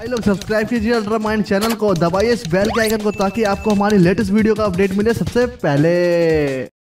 भाई लोग सब्सक्राइब कीजिए अल्ट्रा माइंड चैनल को, दबाइए इस बेल के आइकन को ताकि आपको हमारी लेटेस्ट वीडियो का अपडेट मिले सबसे पहले।